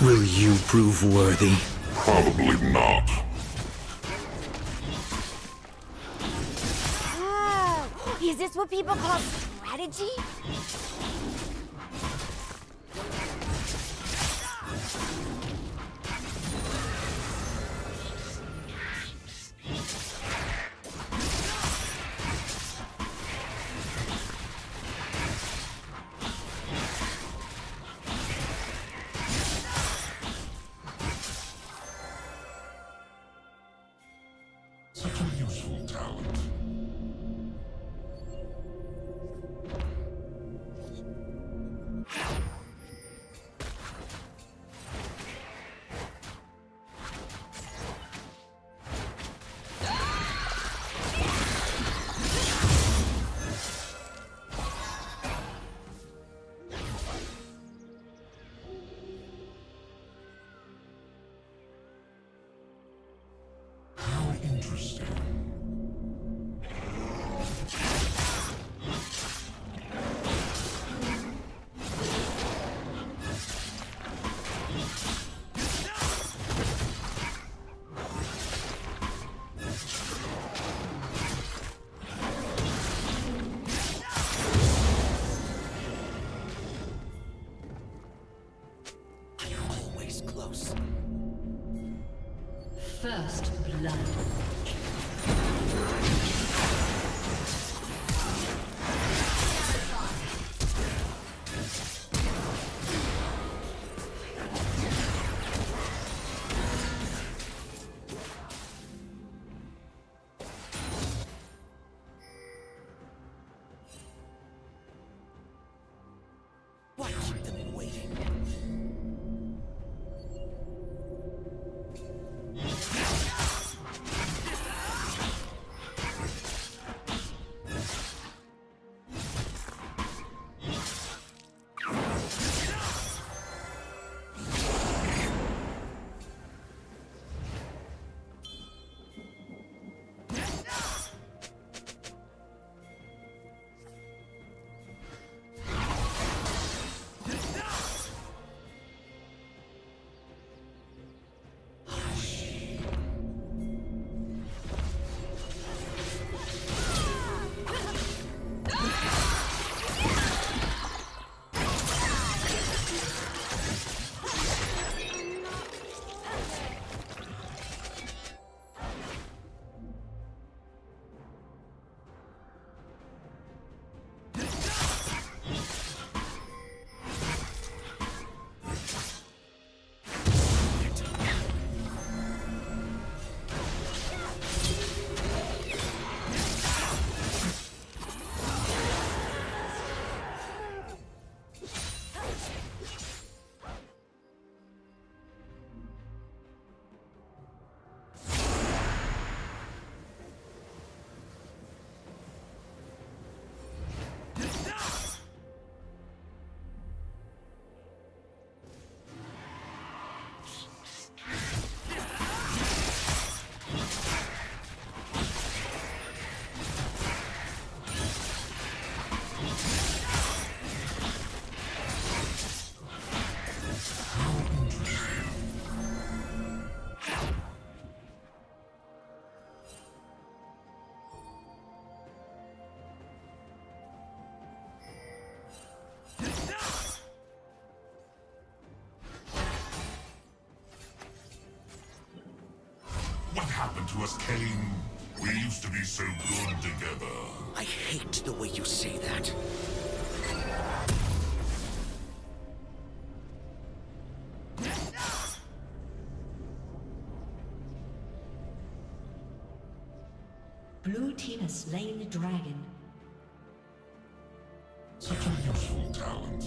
Will you prove worthy? Probably not. Oh, is this what people call strategy? First blood. To us, Kane. We used to be so good together. I hate the way you say that. Blue team has slain the dragon. Such a useful talent.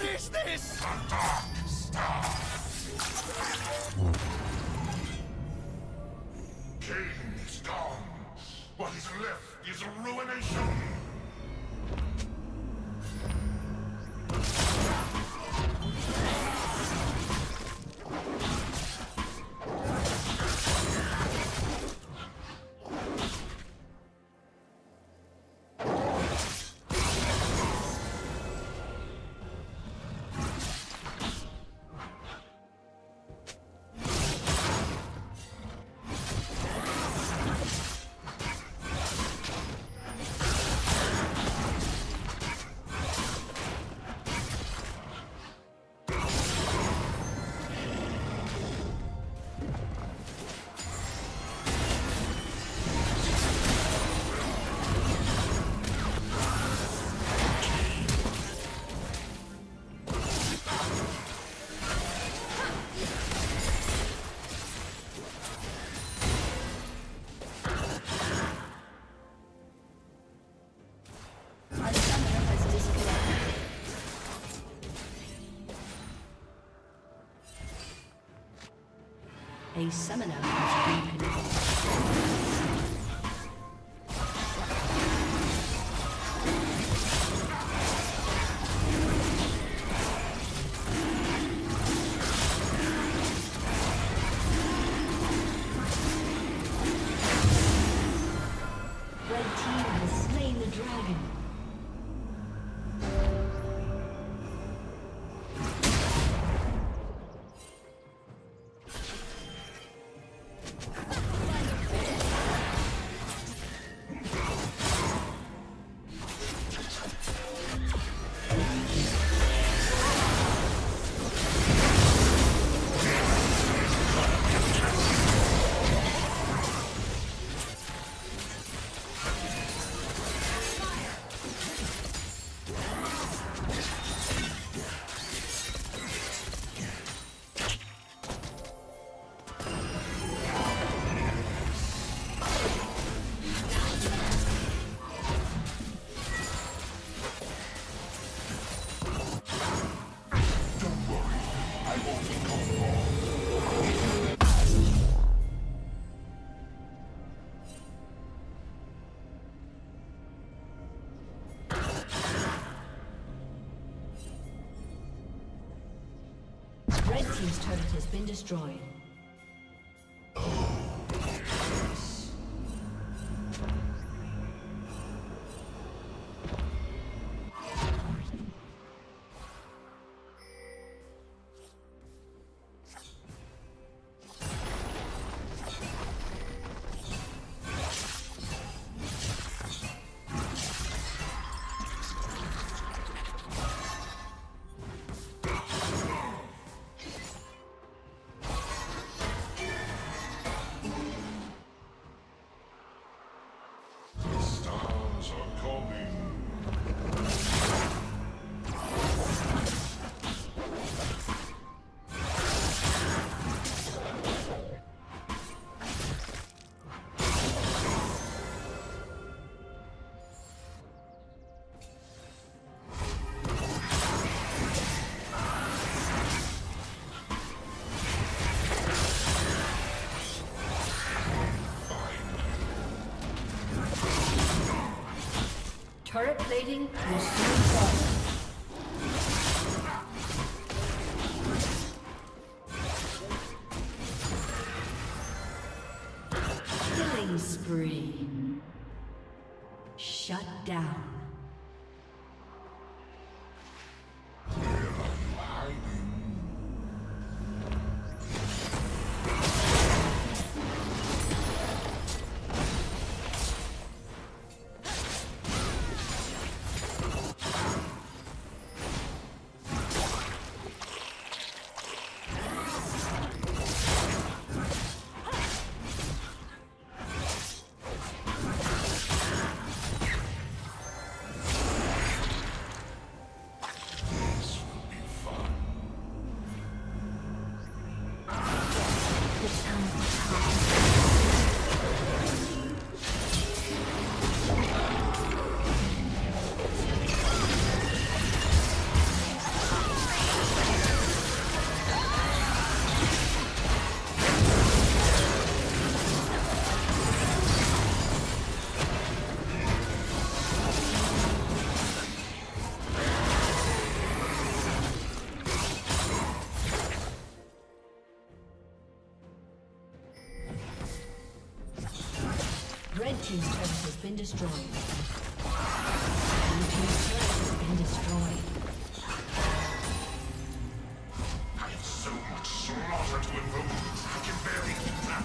What is this? Cain is gone. What is left is ruination. A seminar has been connected. His turret has been destroyed. Turret plating will soon fall. Killing spree. Shut down. team's turret has been destroyed. Blue team's turret has been destroyed. I have so much slaughter to invoke, I can barely keep that.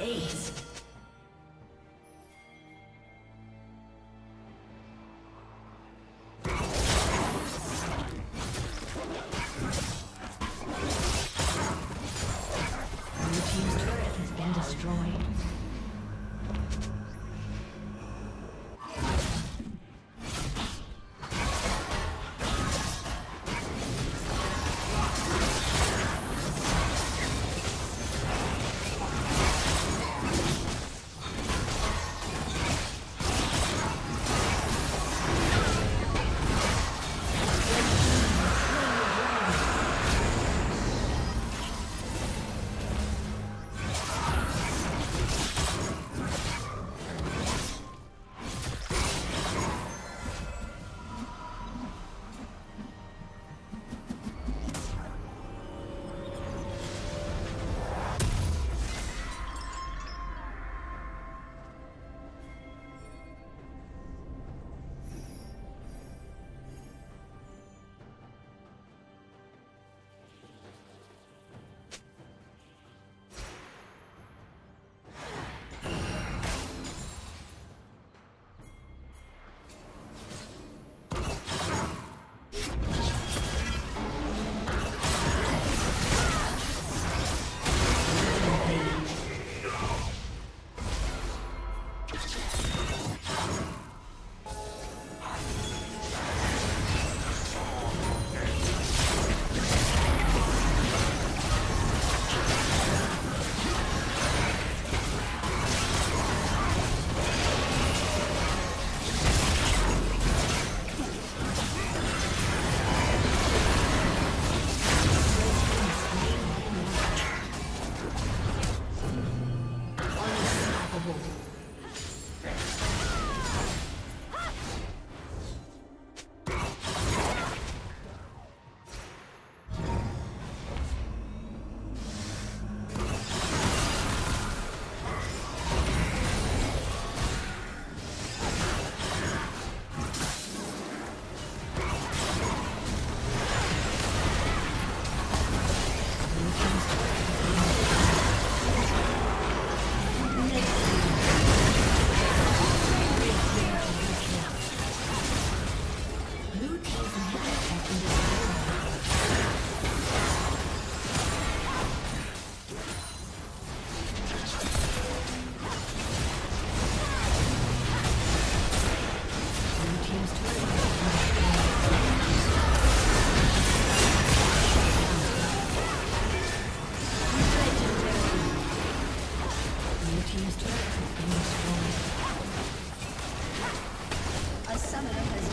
Ace. A summoner has